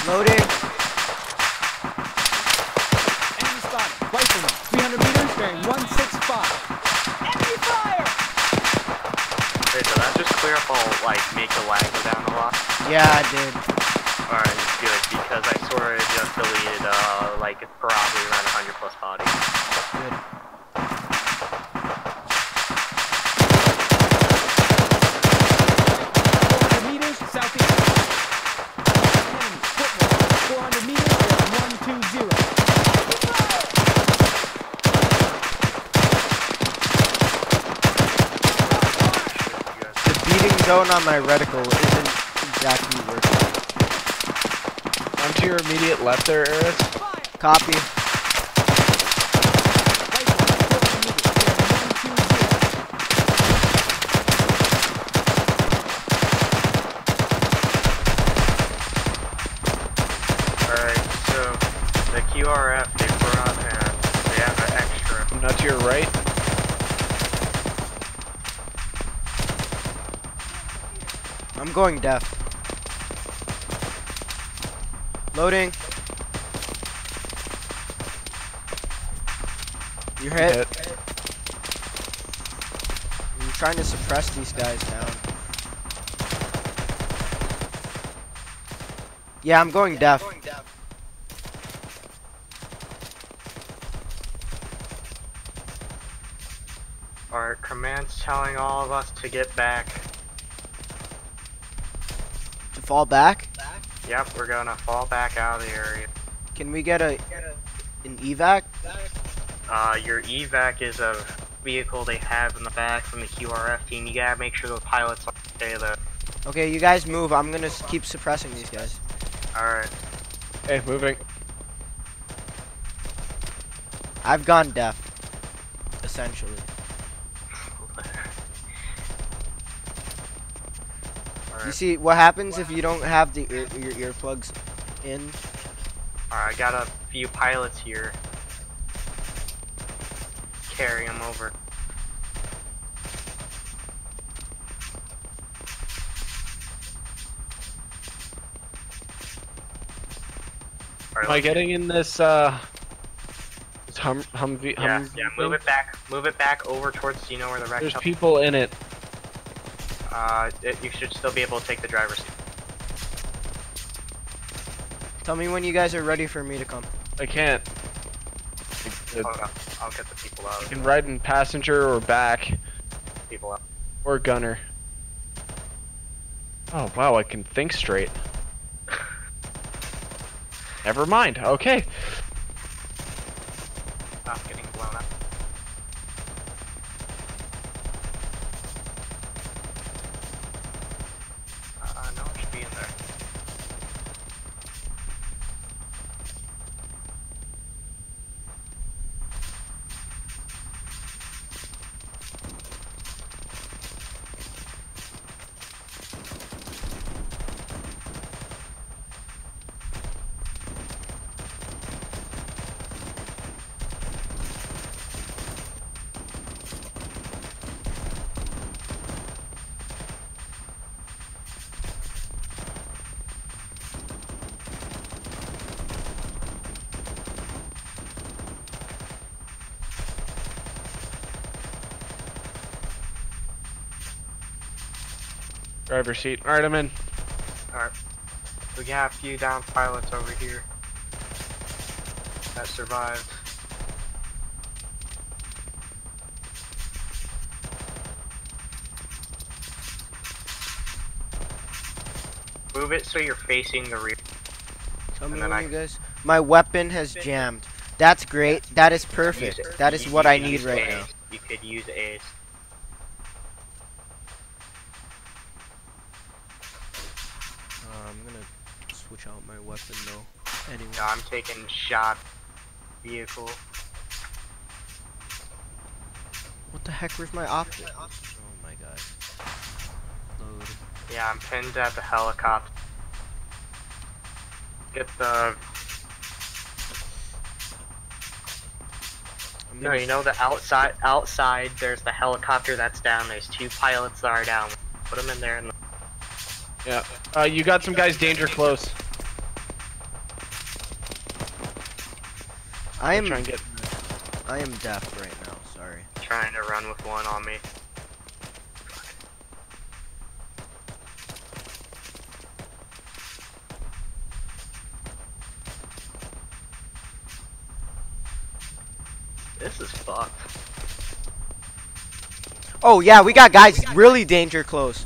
Loading. Enemy spotted. Rifleman, three hundred meters, bearing one sixty-five. Enemy fire! Wait, so that's just clear up all, like, make the lag go down. Yeah, I did. Alright, good, because I sort of just deleted, uh, like, probably around one hundred plus bodies. Good. four hundred meters, southeast. four hundred meters, zone on my reticle isn't exactly working. I'm to your immediate left there, Eris. Copy. Alright, so the Q R F, they were on hand. They have an extra. I'm not to your right. I'm going deaf. Loading. You hit. hit. I'm trying to suppress these guys now. Yeah, I'm going deaf. I'm going deaf. Our command's telling all of us to get back. Fall back? Yep, we're gonna fall back out of the area. Can we get a an evac? Uh, your evac is a vehicle they have in the back from the Q R F team. You gotta make sure the pilots stay there. Okay, you guys move. I'm gonna keep suppressing these guys. Alright. Hey, moving. I've gone deaf. Essentially. You see what happens if you don't have the ear, your earplugs in? Alright, I got a few pilots here. Carry them over. Right, am I getting in this uh hum, Humvee? Yeah, hum yeah. Move it back. Move it back over towards. You know where the wreck. There's people in it. Uh, it, you should still be able to take the driver's seat. Tell me when you guys are ready for me to come. I can't. Hold on. I'll get the people out. You can ride in passenger or back. People out. Or gunner. Oh wow, I can think straight. Never mind. Okay. Not getting blown up. Driver's seat. Alright, I'm in. Alright. We got a few down pilots over here that survived. Move it so you're facing the rear. Tell me, I... you guys. My weapon has jammed. That's great. That is perfect. That is what I need right now. You could use A's. Switch out my weapon though. Anyway. No, I'm taking shot vehicle. What the heck? Where's my optic? Oh my god. Load. Yeah, I'm pinned at the helicopter. Get the. No, you know the outside. Outside, there's the helicopter that's down. There's two pilots that are down. Put them in there and. Yeah. Uh, you got some guys danger close. I am trying to get. I am deaf right now. Sorry. Trying to run with one on me. This is fucked. Oh yeah, we got guys really danger close.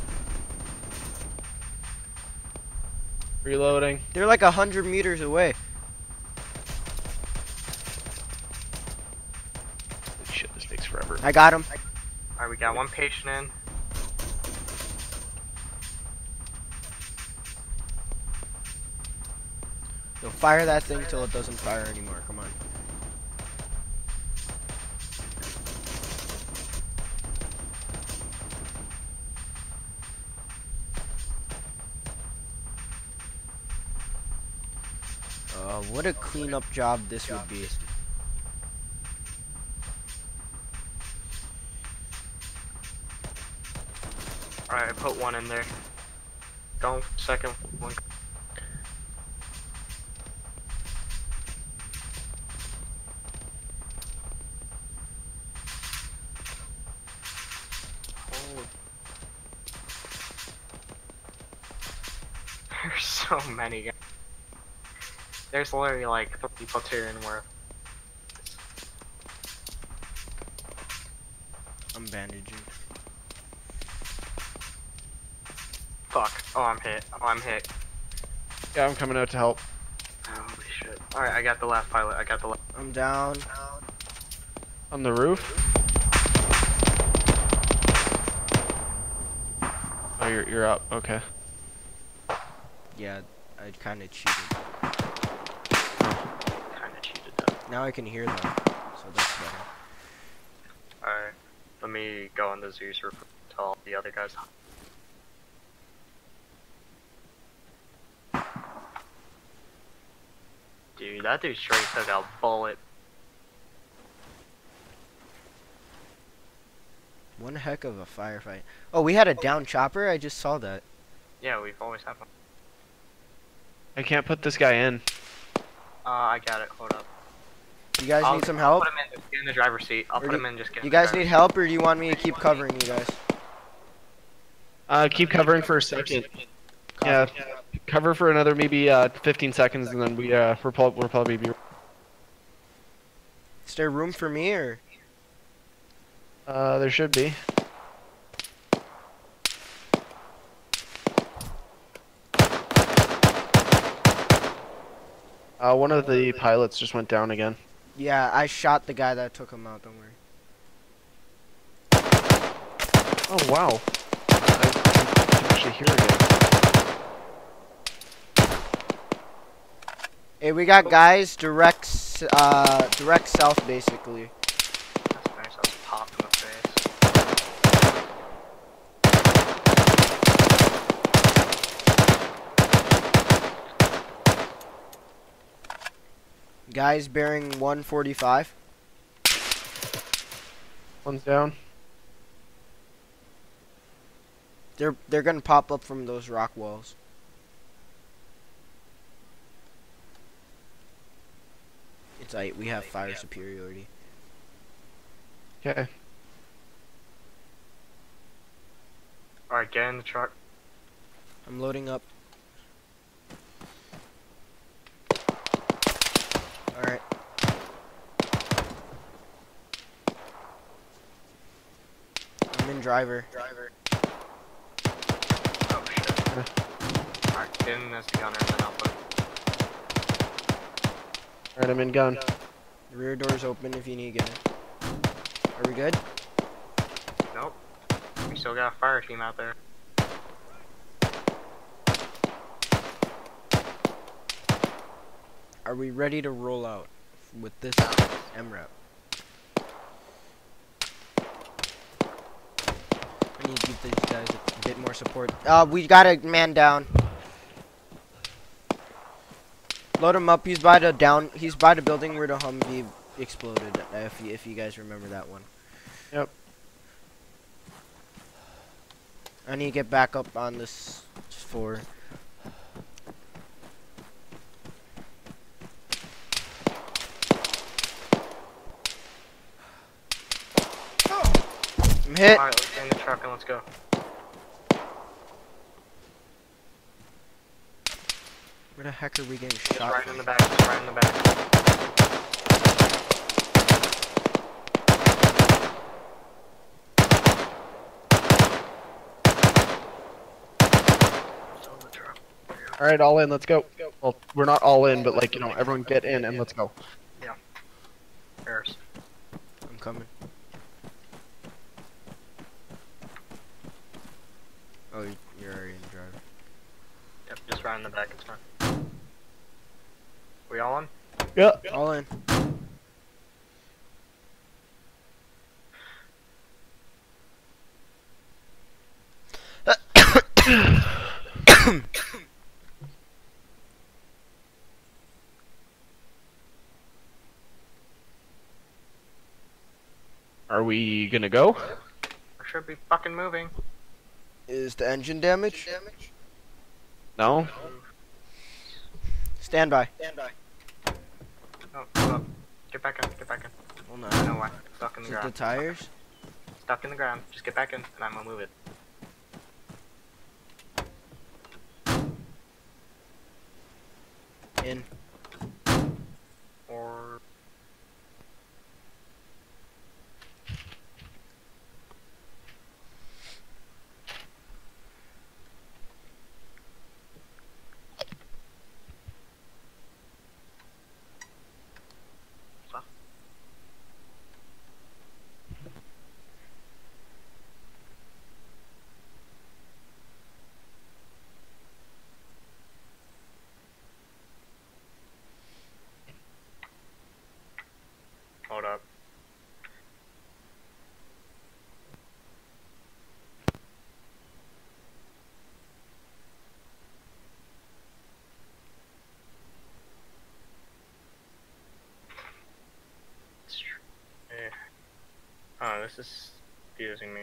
Reloading. They're like a hundred meters away. Shit, this takes forever. I got him. Alright, we got one patient in. No, fire that thing till it doesn't fire anymore. Come on. Uh, what a cleanup job this would be. Alright, put one in there. Don't second one. There's so many guys. There's literally like thirty platoon worth. I'm bandaging. Fuck. Oh, I'm hit. Oh, I'm hit. Yeah, I'm coming out to help. Holy shit. Alright, I got the last pilot. I got the last. I'm down. down. On the roof? Oh, you're, you're up. Okay. Yeah, I kinda cheated. Kinda cheated though. Now I can hear them, so that's better. Alright, let me go on the Zeus roof and tell the other guys. Dude, that dude straight took a bullet. One heck of a firefight. Oh, we had a down chopper? I just saw that. Yeah, we've always had one. I can't put this guy in. Uh, I got it. Hold up. You guys I'll, need some help? I'll put him in, just get in the driver's seat. I'll or put do, him in, just get in You the guys need help, or do you want me to keep covering you guys? Uh, keep covering for a second. Yeah, cover for another maybe uh, fifteen seconds, and then we, uh, we'll probably be... Is there room for me, or...? Uh, there should be. Uh, one of the pilots just went down again. Yeah, I shot the guy that took him out, don't worry. Oh, wow. I can actually hear it. Hey, we got guys direct, uh, direct south, basically. That's nice, I was popped in the face. Guys bearing one forty-five. One's down. They're they're gonna pop up from those rock walls. It's like we have fire superiority. Okay. Alright, get in the truck. I'm loading up. Alright. I'm in driver. Driver. Oh shit. Alright, get in as the gunner, then I'll put. Alright, I'm in gun. The rear door's open if you need to get in. Are we good? Nope. We still got a fire team out there. Are we ready to roll out with this M RAP? I need to give these guys a bit more support. Uh, we got a man down. Load him up. He's by the down. He's by the building where the Humvee exploded. If you, if you guys remember that one. Yep. I need to get back up on this floor. I'm hit. Alright, let's get in the truck and let's go. Where the heck are we getting shot? Just right in the back, just right in the back. Alright, all in, let's go. Well, we're not all in, but like, you know, everyone get in and let's go. Yeah. There's. I'm coming. Oh, you're already in drive. Yep, just round the back, it's fine. We all in? Yep. Yep. All in. Are we gonna go? I should be fucking moving. Is the engine damaged? Damage? No. Stand by. Stand by. Oh, hold up. Get back in. Get back in. Well, no. I don't know why. Stuck in the ground. Is it the tires? Stuck in the ground. Just get back in, and I'm gonna move it. In. Or. Hold up. Yeah. Oh, this is confusing me.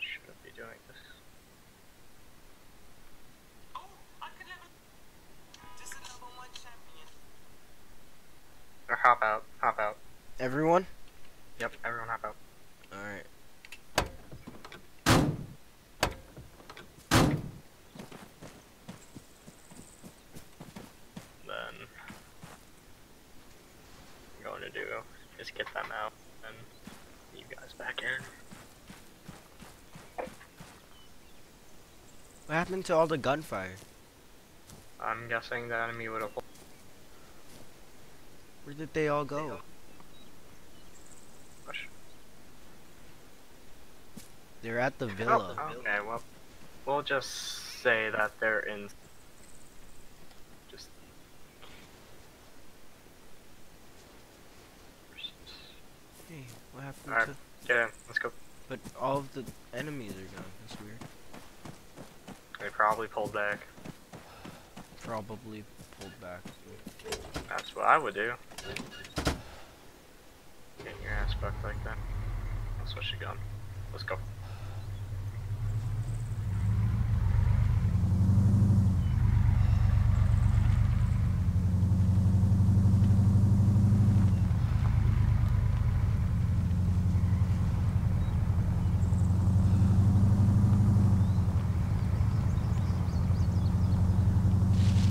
Shouldn't be doing this. Or hop out, hop out. Everyone? Yep, everyone hop out. Alright. Then, I'm going to do is get them out and you guys back in. What happened to all the gunfire? I'm guessing the enemy would have. Where did they all go? They're at the villa. Oh, okay, well, we'll just say that they're in. Just. Hey, what happened all right. to? Yeah, let's go. But all of the enemies are gone. That's weird. They probably pulled back. Probably pulled back. That's what I would do. Getting your ass fucked like that. That's what she got. Let's go.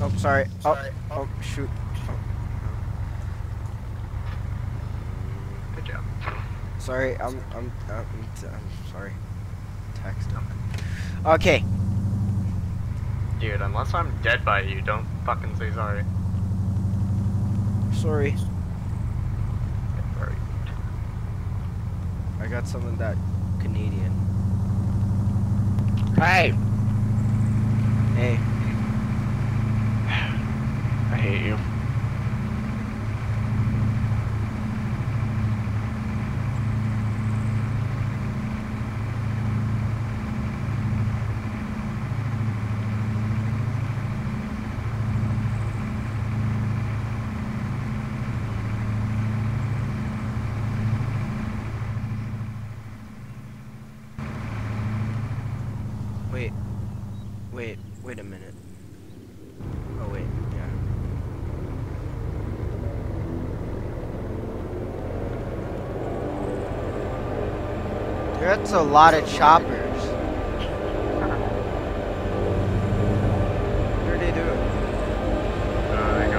Oh, sorry. Oh, sorry. Oh, oh shoot. Sorry, I'm, I'm, I'm, I'm sorry. Text him. Okay. Dude, unless I'm dead by you, don't fucking say sorry. Sorry. I got something that Canadian. Hey! Hey. I hate you. Wait, wait, wait a minute. Oh wait, yeah. That's a lot of choppers. Where are they doing? Uh, they're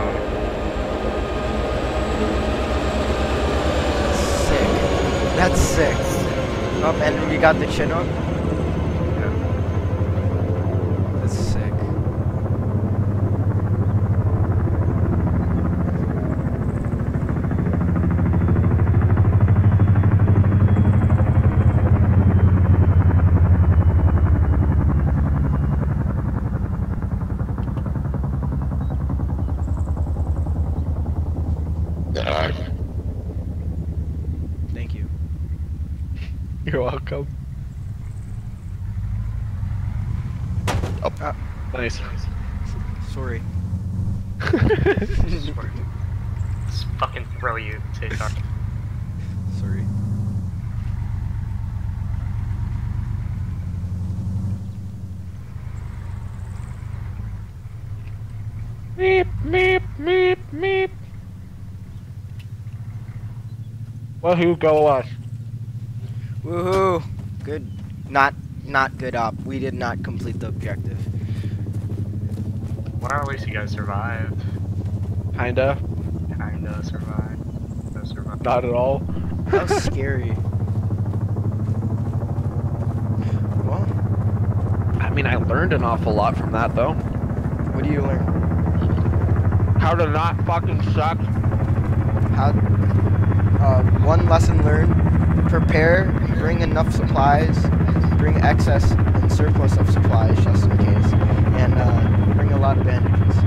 going. Sick. That's sick. Oh, and we got the Chinook. You're welcome. Oh, ah, nice. nice. Sorry. Just fucking throw you, TikTok. Sorry. Meep, meep, meep, meep. Well, who go us? Woohoo! Good. Not, not good op. We did not complete the objective. Well, at least you guys survived. Kinda. Kinda survived. No survived. Not at all. That was scary. Well, I mean, I learned an awful lot from that, though. What do you learn? How to not fucking suck. How? Uh, one lesson learned: prepare, bring enough supplies, bring excess and surplus of supplies just in case, and uh, bring a lot of bandages.